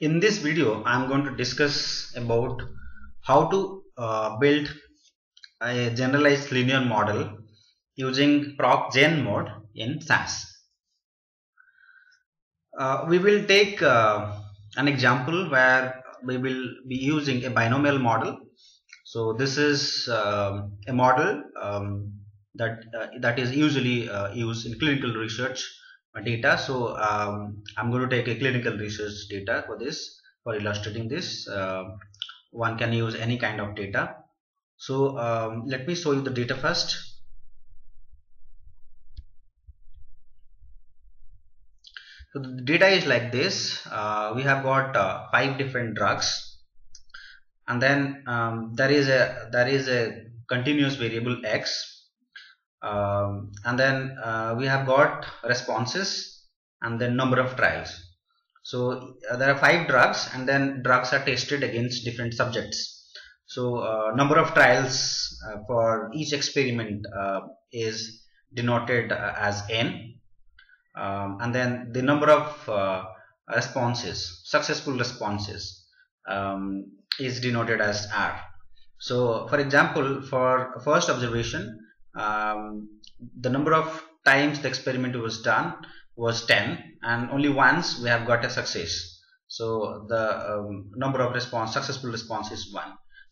In this video, I am going to discuss about how to build a generalized linear model using PROC GenMod in SAS. We will take an example where we will be using a binomial model. So this is a model that is usually used in clinical research data. So I'm going to take a clinical research data for this, for illustrating this. One can use any kind of data. So let me show you the data first. So the data is like this. We have got 5 different drugs, and then there is a continuous variable X. And then we have got responses and then number of trials. So there are 5 drugs, and then drugs are tested against different subjects. So number of trials for each experiment is denoted as N, and then the number of responses, successful responses, is denoted as R. So for example, for first observation, the number of times the experiment was done was 10, and only once we have got a success. So the number of successful response is 1.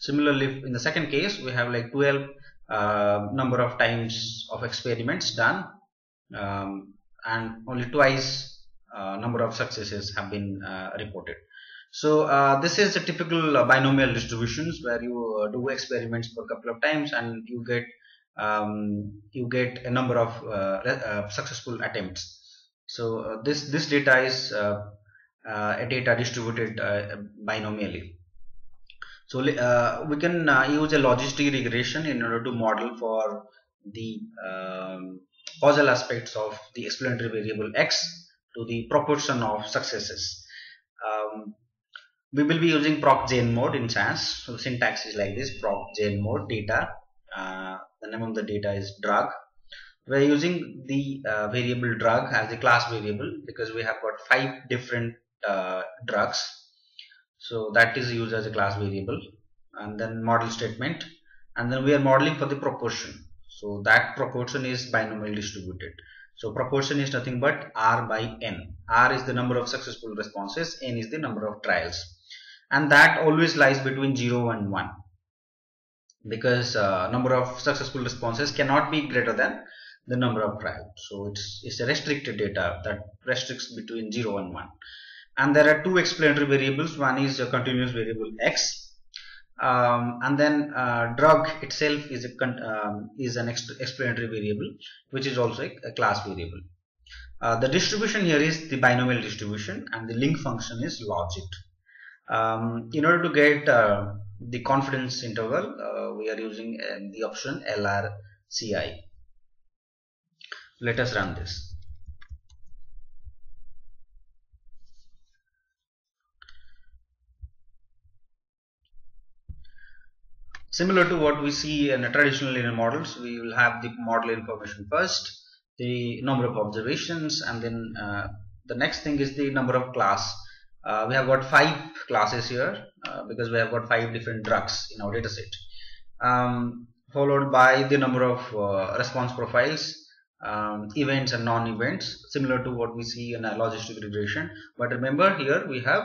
Similarly, in the second case, we have like 12 number of times of experiments done, and only twice number of successes have been reported. So this is a typical binomial distributions where you do experiments for a couple of times and you get a number of successful attempts. So this data is a data distributed binomially. So we can use a logistic regression in order to model for the causal aspects of the explanatory variable X to the proportion of successes. We will be using PROC GenMod in SAS. So the syntax is like this: PROC GenMod data. The name of the data is drug. We are using the variable drug as the class variable because we have got 5 different drugs, so that is used as a class variable. And then model statement, and then we are modeling for the proportion. So that proportion is binomially distributed. So proportion is nothing but R by N. R is the number of successful responses, N is the number of trials, and that always lies between 0 and 1. Because number of successful responses cannot be greater than the number of trials. So it's a restricted data that restricts between 0 and 1. And there are 2 explanatory variables. One is a continuous variable X, and then drug itself is an explanatory variable, which is also a class variable. The distribution here is the binomial distribution, and the link function is logit. In order to get the confidence interval, we are using the option LRCI. Let us run this. Similar to what we see in traditional linear models, we will have the model information first, the number of observations, and then the next thing is the number of class. We have got 5 classes here because we have got 5 different drugs in our data set, followed by the number of response profiles, events and non-events, similar to what we see in a logistic regression. But remember, here we have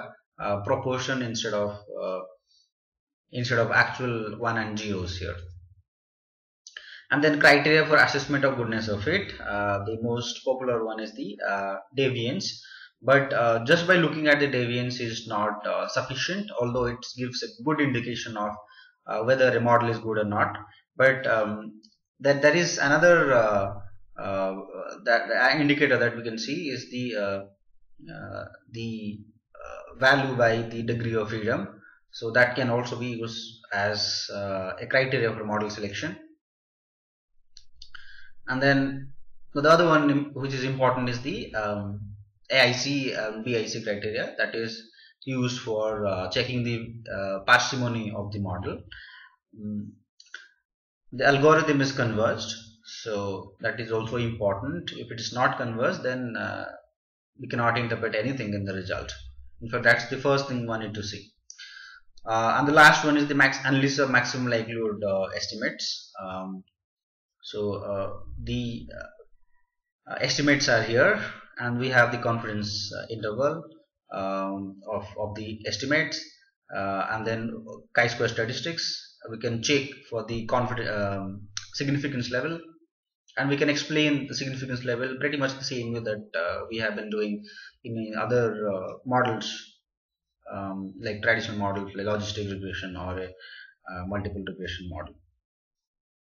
proportion instead of actual 1 and zeros here. And then criteria for assessment of goodness of fit. The most popular one is the deviance. But just by looking at the deviance is not sufficient, although it gives a good indication of whether a model is good or not. But there is another indicator that we can see is the value by the degree of freedom. So that can also be used as a criteria for model selection. And then the other one which is important is the AIC and BIC criteria, that is used for checking the parsimony of the model. The algorithm is converged, so that is also important. If it is not converged, then we cannot interpret anything in the result. In fact, that's the first thing one need to see. And the last one is the analysis of maximum likelihood estimates. So the estimates are here, and we have the confidence interval of the estimates, and then chi-square statistics. We can check for the confidence significance level, and we can explain the significance level pretty much the same way that we have been doing in other models, like traditional models like logistic regression or a multiple regression model.